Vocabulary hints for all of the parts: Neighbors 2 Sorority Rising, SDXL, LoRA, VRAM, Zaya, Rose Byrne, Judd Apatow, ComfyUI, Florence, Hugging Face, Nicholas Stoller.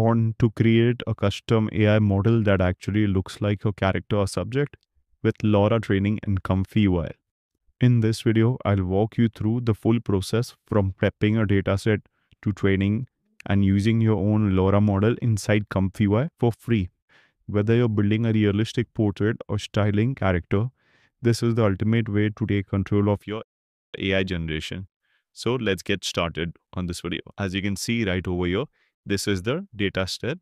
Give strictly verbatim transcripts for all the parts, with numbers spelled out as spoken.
want to create a custom A I model that actually looks like your character or subject with LoRA training and ComfyUI. In this video, I'll walk you through the full process from prepping a dataset to training and using your own LoRA model inside ComfyUI for free. Whether you're building a realistic portrait or styling character, this is the ultimate way to take control of your A I generation. So let's get started on this video. As you can see right over here, this is the data set.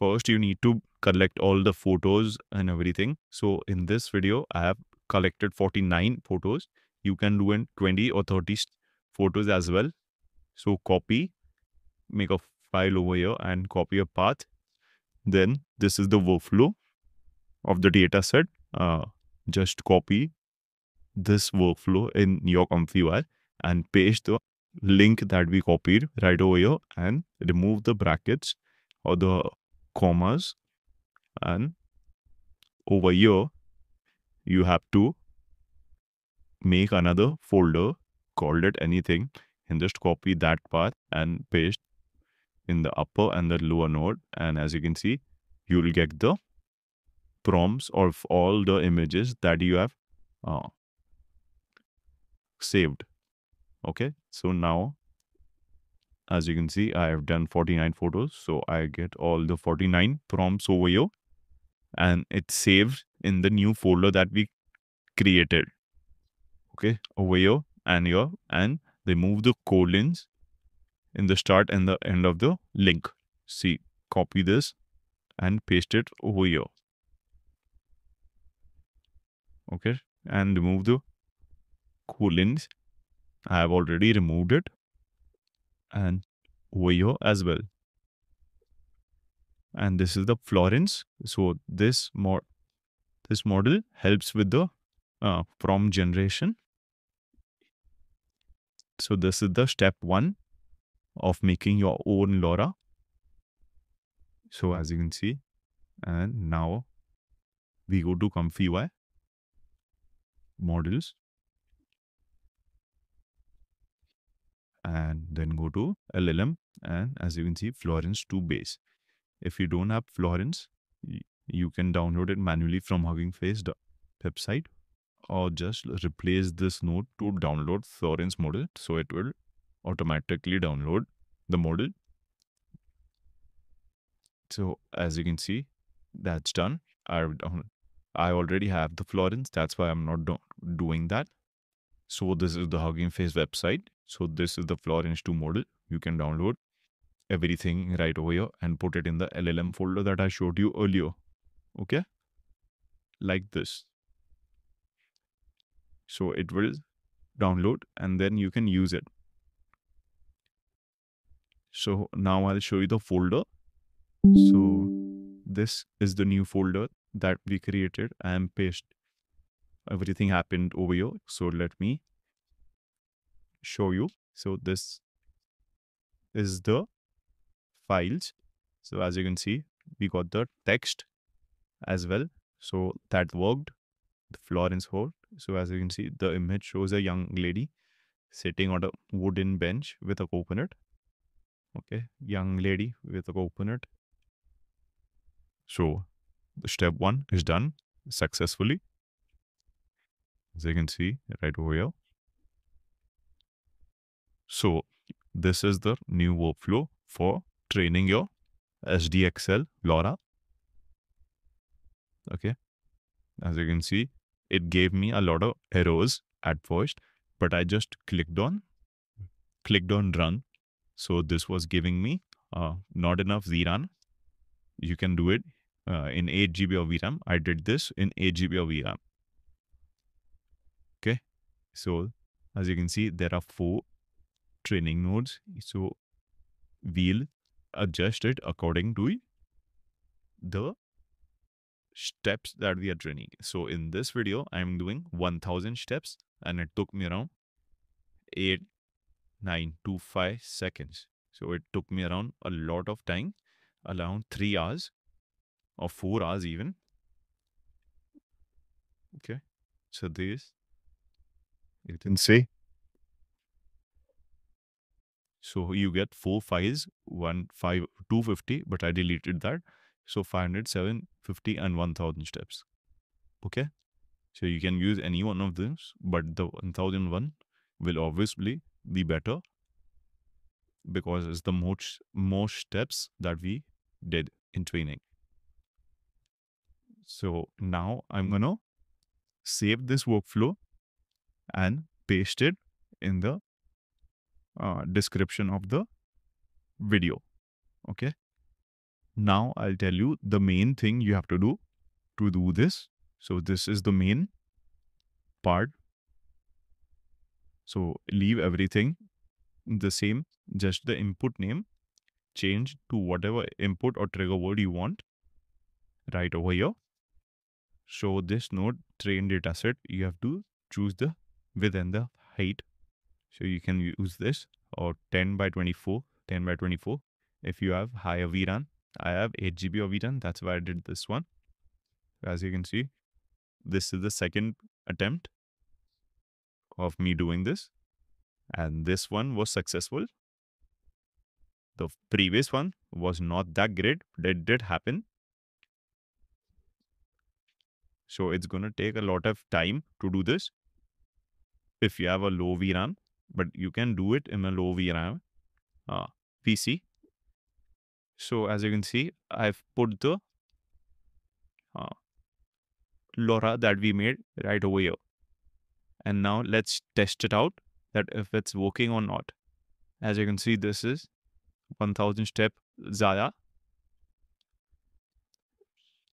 First, you need to collect all the photos and everything. So in this video, I have collected forty-nine photos. You can do in twenty or thirty photos as well. So copy, make a file over here and copy a path. Then this is the workflow of the data set. Uh, just copy this workflow in your ComfyUI and paste the link that we copied right over here and remove the brackets or the commas, and over here you have to make another folder, called it anything, and just copy that path and paste in the upper and the lower node, and as you can see you will get the prompts of all the images that you have uh, saved. Okay, so now as you can see I have done forty-nine photos, so I get all the forty-nine prompts over here and it's saved in the new folder that we created. Okay, over here and here, and remove the colons in the start and the end of the link. See, copy this and paste it over here. Okay, and remove the colons. I have already removed it, and over here as well. And this is the Florence. So this mod, this model helps with the uh, prompt generation. So this is the step one of making your own LoRA. So as you can see, and now we go to ComfyUI models. And then go to L L M, and as you can see Florence to base. If you don't have Florence, you can download it manually from Hugging Face website, or just replace this node to download Florence model, so it will automatically download the model. So as you can see, that's done. I, I already have the Florence, that's why I'm not do doing that. So this is the Hugging Face website. So this is the Florence two model. You can download everything right over here and put it in the L L M folder that I showed you earlier. Okay, like this. So it will download and then you can use it. So now I'll show you the folder. So this is the new folder that we created and paste. Everything happened over here. So let me show you. So this is the files. So as you can see, we got the text as well. So that worked. The Florence worked. So as you can see, the image shows a young lady sitting on a wooden bench with a coconut. Okay, young lady with a coconut. So the step one is done successfully. As you can see right over here. So this is the new workflow for training your S D X L LoRA. Okay, as you can see, it gave me a lot of errors at first, but I just clicked on, clicked on run. So this was giving me uh, not enough V RAM. You can do it uh, in eight G B of V RAM. I did this in eight G B of V RAM. Okay, so as you can see, there are four training nodes, so we'll adjust it according to the steps that we are training. So in this video, I'm doing one thousand steps and it took me around eight nine two five seconds. So it took me around a lot of time, around three hours or four hours even. Okay, so this you can see. So you get four files, one five two fifty, but I deleted that. So five hundred, seven fifty, and one thousand steps. Okay. So you can use any one of these, but the one thousand one will obviously be better because it's the most, most steps that we did in training. So now I'm going to save this workflow and paste it in the uh, description of the video. Okay. Now I'll tell you the main thing you have to do to do this. So this is the main part. So leave everything the same, just the input name, change to whatever input or trigger word you want right over here. So this node train dataset, you have to choose the width and the height. So you can use this or ten by twenty-four, ten by twenty-four. If you have higher V RAM, I have eight G B of V RAM. That's why I did this one. As you can see, this is the second attempt of me doing this. And this one was successful. The previous one was not that great, but it did happen. So it's going to take a lot of time to do this if you have a low V RAM, but you can do it in a low V RAM uh, P C. So as you can see, I've put the uh, LoRA that we made right over here. And now let's test it out that if it's working or not. As you can see, this is one thousand step Zaya.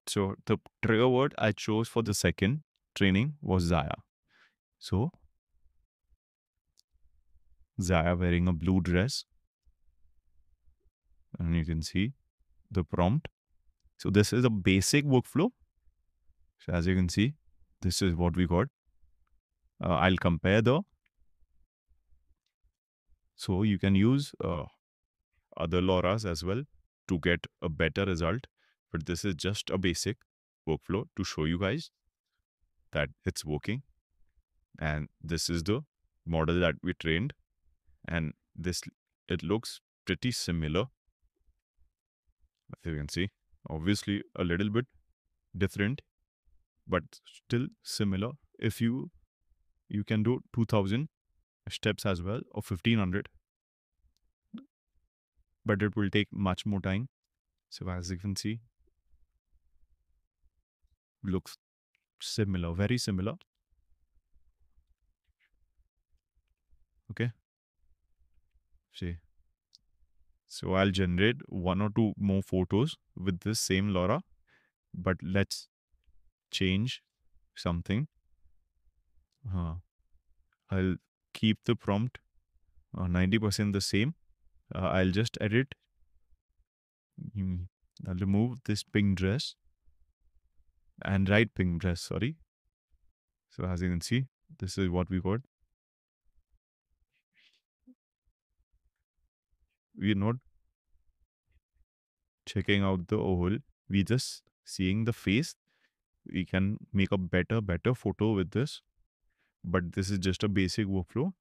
So the trigger word I chose for the second training was Zaya. So Zaya wearing a blue dress. And you can see the prompt. So this is a basic workflow. So as you can see, this is what we got. Uh, I'll compare the. So you can use uh, other LoRAs as well to get a better result. But this is just a basic workflow to show you guys that it's working. And this is the model that we trained. And this, it looks pretty similar. As you can see, obviously a little bit different, but still similar. If you, you can do two thousand steps as well, or fifteen hundred, but it will take much more time. So as you can see, looks similar, very similar. Okay. See. So I'll generate one or two more photos with this same LoRA, but let's change something. Uh, I'll keep the prompt ninety percent uh, the same. Uh, I'll just edit. I'll remove this pink dress and right pink dress, sorry. So as you can see, this is what we got. We're not checking out the whole, we're just seeing the face. We can make a better, better photo with this. But this is just a basic workflow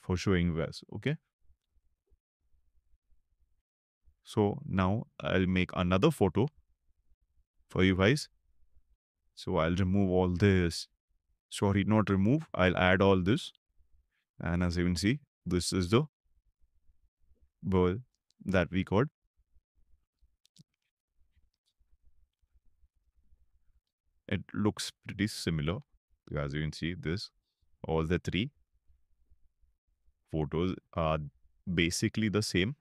for showing us, okay? So now I'll make another photo for you guys. So I'll remove all this. Sorry, not remove. I'll add all this. And as you can see, this is the bowl that we got. It looks pretty similar. As you can see, this, all the three photos are basically the same.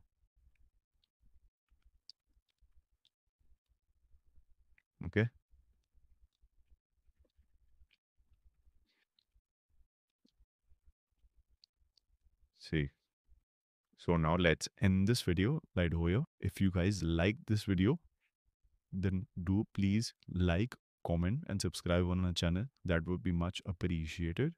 Okay. See. So now let's end this video right over here. If you guys like this video, then do please like, comment and subscribe on our channel. That would be much appreciated.